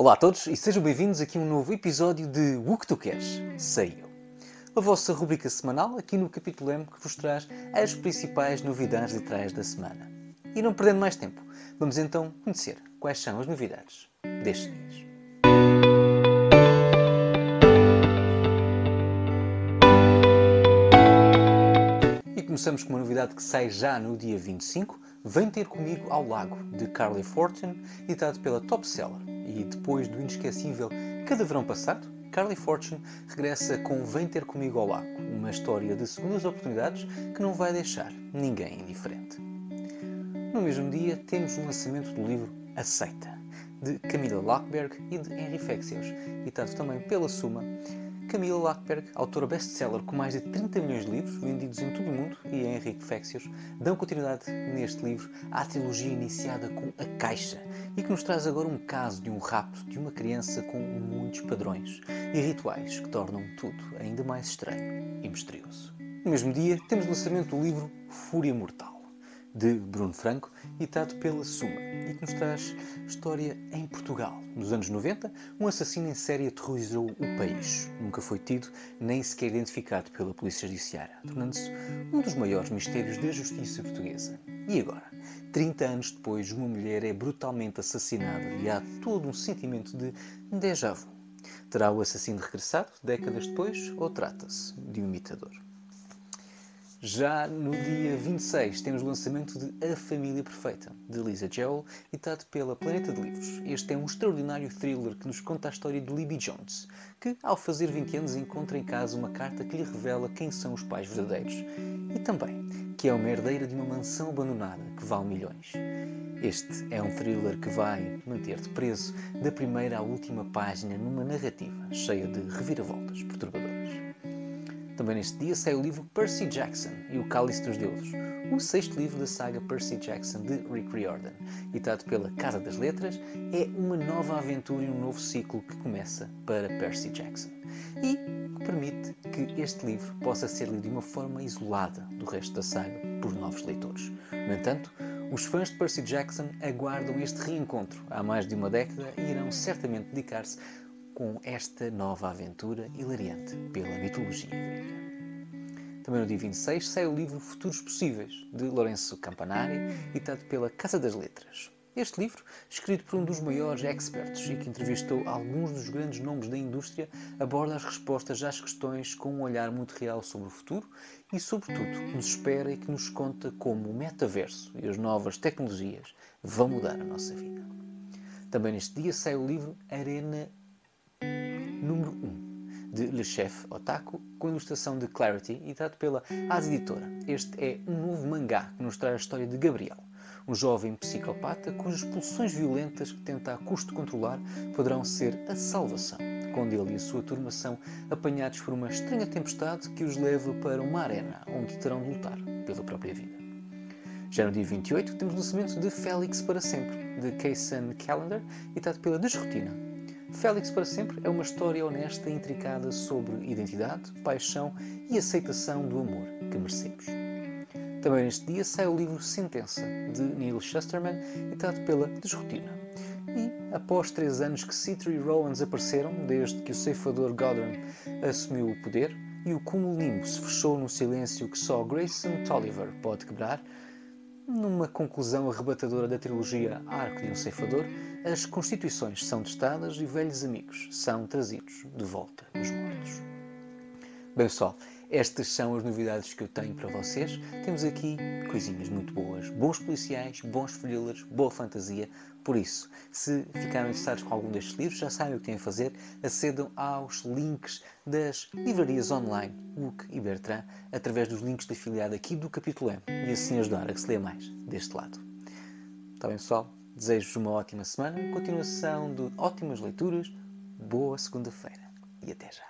Olá a todos e sejam bem-vindos aqui a um novo episódio de O que Tu Queres Sei Eu, a vossa rubrica semanal aqui no Capítulo M que vos traz as principais novidades literárias da semana. E não perdendo mais tempo, vamos então conhecer quais são as novidades destes dias. E começamos com uma novidade que sai já no dia 25, Vem Ter Comigo ao Lago, de Carly Fortune, editado pela Top Seller. E depois do inesquecível Cada Verão Passado, Carly Fortune regressa com Vem Ter Comigo ao Lago, uma história de segundas oportunidades que não vai deixar ninguém indiferente. No mesmo dia, temos o lançamento do livro A Seita, de Camilla Läckberg e de Henrik Fexeus, editado também pela Suma. Camilla Läckberg, autora best-seller com mais de 30 milhões de livros vendidos em todo o mundo, e Henrik Fexeus dão continuidade neste livro à trilogia iniciada com A Caixa e que nos traz agora um caso de um rapto de uma criança com muitos padrões e rituais que tornam tudo ainda mais estranho e misterioso. No mesmo dia, temos o lançamento do livro Fúria Mortal, de Bruno Franco, editado pela Suma, e que nos traz história em Portugal. Nos anos 90, um assassino em série aterrorizou o país. Nunca foi tido, nem sequer identificado pela polícia judiciária, tornando-se um dos maiores mistérios da justiça portuguesa. E agora, 30 anos depois, uma mulher é brutalmente assassinada e há todo um sentimento de déjà vu. Terá o assassino regressado, décadas depois, ou trata-se de um imitador? Já no dia 26 temos o lançamento de A Família Perfeita, de Lisa Jewell, editado pela Planeta de Livros. Este é um extraordinário thriller que nos conta a história de Libby Jones, que ao fazer 20 anos encontra em casa uma carta que lhe revela quem são os pais verdadeiros e também que é uma herdeira de uma mansão abandonada que vale milhões. Este é um thriller que vai manter-te preso da primeira à última página numa narrativa cheia de reviravoltas perturbadoras. Também neste dia sai o livro Percy Jackson e o Cálice dos Deuses, o sexto livro da saga Percy Jackson de Rick Riordan, editado pela Casa das Letras. É uma nova aventura e um novo ciclo que começa para Percy Jackson e que permite que este livro possa ser lido de uma forma isolada do resto da saga por novos leitores. No entanto, os fãs de Percy Jackson aguardam este reencontro há mais de uma década e irão certamente dedicar-se com esta nova aventura hilariante pela mitologia grega. Também no dia 26 sai o livro Futuros Possíveis, de Lourenço Campanari, editado pela Casa das Letras. Este livro, escrito por um dos maiores experts e que entrevistou alguns dos grandes nomes da indústria, aborda as respostas às questões com um olhar muito real sobre o futuro e, sobretudo, que nos espera e que nos conta como o metaverso e as novas tecnologias vão mudar a nossa vida. Também neste dia sai o livro Arena N.º 1, de Le Chef Otaku, com ilustração de Clarity, editado pela As Editora. Este é um novo mangá que nos traz a história de Gabriel, um jovem psicopata cujas pulsões violentas que tenta a custo controlar poderão ser a salvação, quando ele e a sua turma são apanhados por uma estranha tempestade que os leva para uma arena onde terão de lutar pela própria vida. Já no dia 28 temos o lançamento de Felix para Sempre, de Kacen Callender, editado pela Desrotina. Felix para Sempre é uma história honesta e intricada sobre identidade, paixão e aceitação do amor que merecemos. Também neste dia sai o livro Sentença, de Neil Shusterman, editado pela Desrotina. E, após 3 anos que Citri e Rowan desapareceram, desde que o ceifador Godwin assumiu o poder e o cúmulo limbo se fechou num silêncio que só Grayson Tolliver pode quebrar, numa conclusão arrebatadora da trilogia Arco de um Ceifador, as constituições são testadas e velhos amigos são trazidos de volta nos mortos. Bem pessoal, estas são as novidades que eu tenho para vocês. Temos aqui coisinhas muito boas, bons policiais, bons thrillers, boa fantasia. Por isso, se ficaram interessados com algum destes livros, já sabem o que têm a fazer. Acedam aos links das livrarias online, Hook e Bertrand, através dos links de afiliado aqui do Capítulo M, e assim ajudar a que se leia mais deste lado. Está bem, pessoal? Desejo-vos uma ótima semana, continuação de ótimas leituras, boa segunda-feira e até já.